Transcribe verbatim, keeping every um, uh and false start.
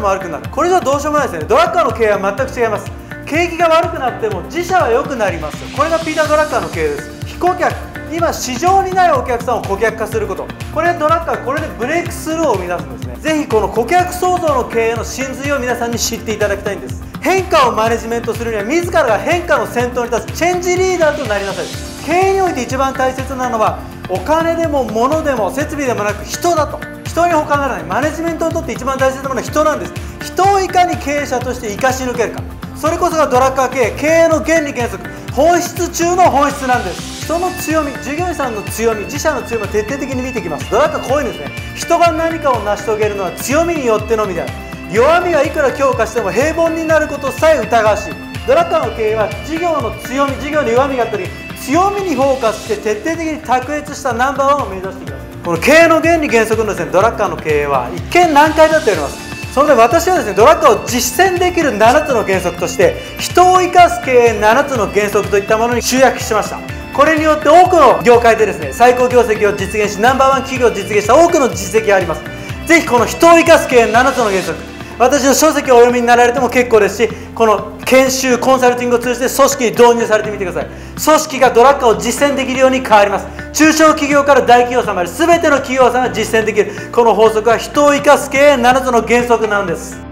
も悪くなる。これじゃどうしようもないですよね。ドラッカーの経営は全く違います。景気が悪くなっても自社は良くなりますよ。これがピーター・ドラッカーの経営です。非顧客、今市場にないお客さんを顧客化すること、これドラッカー、これでブレイクスルーを生み出すんですね。ぜひこの顧客創造の経営の真髄を皆さんに知っていただきたいんです。変化をマネジメントするには自らが変化の先頭に立つチェンジリーダーとなりなさい。経営において一番大切なのはお金でも物でも設備でもなく人だと。人に他ならない。マネジメントにとって一番大切なものは人なんです。人をいかに経営者として生かし抜けるか、それこそがドラッカー経営、経営の原理原則、本質中の本質なんです。人の強み、従業員さんの強み、自社の強みを徹底的に見ていきます。ドラッカーこういうんですね。人が何かを成し遂げるのは強みによってのみである。弱みはいくら強化しても平凡になることさえ疑わしい。ドラッカーの経営は事業の強み、事業の弱みがあったり強みにフォーカスして徹底的に卓越したナンバーワンを目指していきます。この経営の原理原則のですね、ドラッカーの経営は一見難解だと言われます。そので私はですね、ドラッカーを実践できるななつの原則として人を生かす経営ななつの原則といったものに集約しました。これによって多くの業界でですね、最高業績を実現しナンバーワン企業を実現した多くの実績があります。ぜひこの人を生かす経営ななつの原則、私の書籍をお読みになられても結構ですし、この研修コンサルティングを通じて組織に導入されてみてください。組織がドラッカーを実践できるように変わります。中小企業から大企業さんまで全ての企業さんが実践できる。この法則は人を生かす経営ななつの原則なんです。